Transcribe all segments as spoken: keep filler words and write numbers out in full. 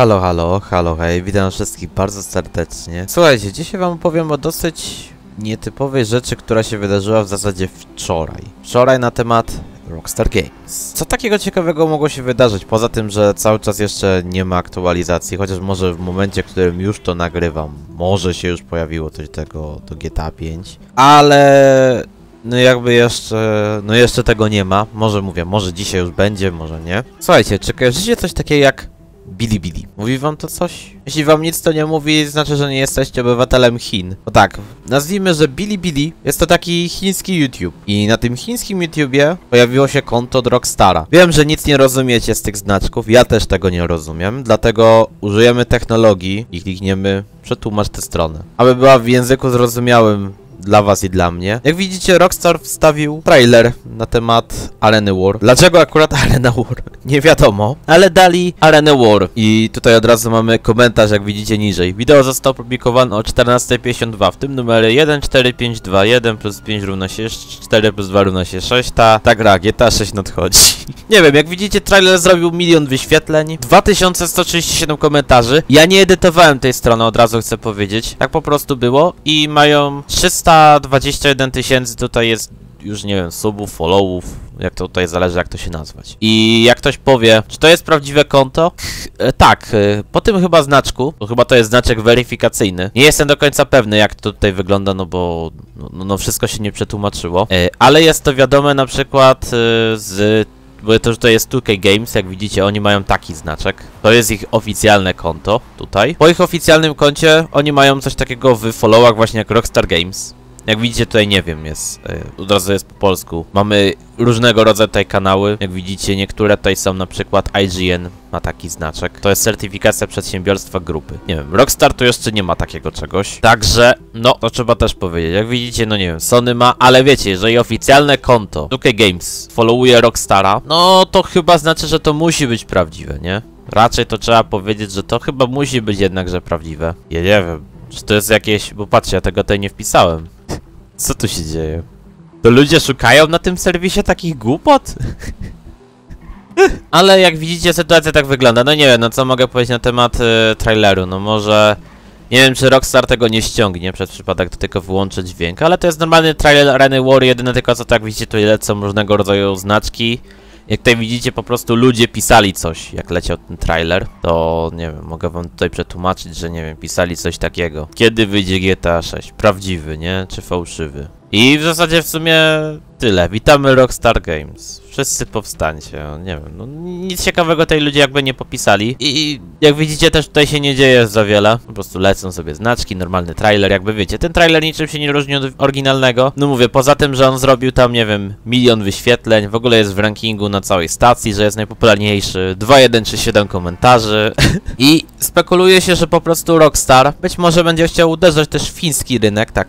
Halo, halo, halo, hej, witam wszystkich bardzo serdecznie. Słuchajcie, dzisiaj wam opowiem o dosyć nietypowej rzeczy, która się wydarzyła w zasadzie wczoraj. Wczoraj na temat Rockstar Games. Co takiego ciekawego mogło się wydarzyć, poza tym, że cały czas jeszcze nie ma aktualizacji, chociaż może w momencie, w którym już to nagrywam, może się już pojawiło coś tego do G T A pięć, ale... no jakby jeszcze, no jeszcze tego nie ma, może mówię, może dzisiaj już będzie, może nie. Słuchajcie, czy kojarzycie coś takiego jak Bilibili? Mówi wam to coś? Jeśli wam nic to nie mówi, znaczy, że nie jesteście obywatelem Chin. No tak, nazwijmy, że Bilibili jest to taki chiński YouTube. I na tym chińskim YouTubie pojawiło się konto od Rockstara. Wiem, że nic nie rozumiecie z tych znaczków, ja też tego nie rozumiem, dlatego użyjemy technologii i klikniemy przetłumacz tę stronę, aby była w języku zrozumiałym dla was i dla mnie. Jak widzicie, Rockstar wstawił trailer na temat Areny War. Dlaczego akurat Arena War? Nie wiadomo, ale dali Arenę War. I tutaj od razu mamy komentarz, jak widzicie niżej. Wideo zostało opublikowane o czternastej pięćdziesiąt dwa, w tym numery jeden cztery pięć dwa jeden plus pięć równa się cztery plus dwa równa się sześć. Ta, ta gra G T A sześć nadchodzi. Nie wiem, jak widzicie, trailer zrobił milion wyświetleń, dwa tysiące sto trzydzieści siedem komentarzy. Ja nie edytowałem tej strony, od razu chcę powiedzieć. Tak po prostu było i mają trzysta dwadzieścia jeden tysięcy, tutaj jest już nie wiem, subów, followów, jak to tutaj zależy, jak to się nazwać. I jak ktoś powie, czy to jest prawdziwe konto? E, tak, e, po tym chyba znaczku, bo chyba to jest znaczek weryfikacyjny. Nie jestem do końca pewny, jak to tutaj wygląda, no bo no, no wszystko się nie przetłumaczyło. E, ale jest to wiadome na przykład e, z... bo to tutaj jest two K Games, jak widzicie, oni mają taki znaczek. To jest ich oficjalne konto, tutaj. Po ich oficjalnym koncie oni mają coś takiego w followach właśnie jak Rockstar Games. Jak widzicie tutaj, nie wiem, jest, yy, od razu jest po polsku. Mamy różnego rodzaju tutaj kanały. Jak widzicie, niektóre tutaj są, na przykład I G N ma taki znaczek. To jest certyfikacja przedsiębiorstwa grupy. Nie wiem, Rockstar tu jeszcze nie ma takiego czegoś. Także, no, to trzeba też powiedzieć. Jak widzicie, no nie wiem, Sony ma, ale wiecie, jeżeli oficjalne konto two K Games followuje Rockstara, no to chyba znaczy, że to musi być prawdziwe, nie? Raczej to trzeba powiedzieć, że to chyba musi być jednakże prawdziwe. Ja nie wiem, czy to jest jakieś... bo patrzcie, ja tego tutaj nie wpisałem. Co tu się dzieje? To ludzie szukają na tym serwisie takich głupot? Ale jak widzicie, sytuacja tak wygląda. No nie wiem, no co mogę powiedzieć na temat y, traileru. No może... nie wiem, czy Rockstar tego nie ściągnie przez przypadek, to tylko wyłączy dźwięk. Ale to jest normalny trailer Areny War. Jedyne tylko co tak widzicie, tu lecą różnego rodzaju znaczki. Jak tutaj widzicie, po prostu ludzie pisali coś, jak leciał ten trailer. To nie wiem, mogę wam tutaj przetłumaczyć, że nie wiem, pisali coś takiego. Kiedy wyjdzie G T A sześć? Prawdziwy, nie? Czy fałszywy? I w zasadzie w sumie tyle. Witamy Rockstar Games. Wszyscy powstańcie. Nie wiem, no nic ciekawego tej ludzie jakby nie popisali. I jak widzicie, też tutaj się nie dzieje za wiele. Po prostu lecą sobie znaczki, normalny trailer, jakby wiecie. Ten trailer niczym się nie różni od oryginalnego. No mówię, poza tym, że on zrobił tam, nie wiem, milion wyświetleń. W ogóle jest w rankingu na całej stacji, że jest najpopularniejszy. dwa tysiące sto trzydzieści siedem komentarzy. I spekuluje się, że po prostu Rockstar być może będzie chciał uderzać też w fiński rynek, tak...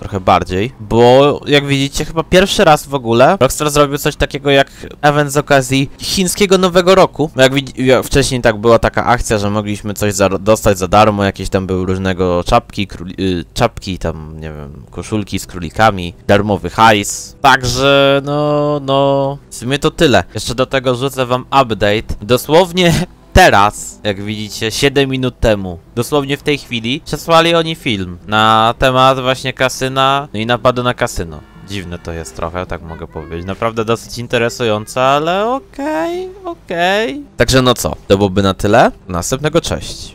trochę bardziej, bo jak widzicie, chyba pierwszy raz w ogóle Rockstar zrobił coś takiego jak event z okazji chińskiego nowego roku. Jak widzicie, wcześniej tak była taka akcja, że mogliśmy coś za dostać za darmo, jakieś tam były różnego czapki, y czapki, tam nie wiem, koszulki z królikami, darmowy hajs. Także no, no, w sumie to tyle. Jeszcze do tego rzucę wam update. Dosłownie teraz, jak widzicie, siedem minut temu, dosłownie w tej chwili, przesłali oni film na temat właśnie kasyna, no i napadu na kasyno. Dziwne to jest trochę, tak mogę powiedzieć. Naprawdę dosyć interesujące, ale okej, okej. Także no co, to byłoby na tyle. Następnego, cześć.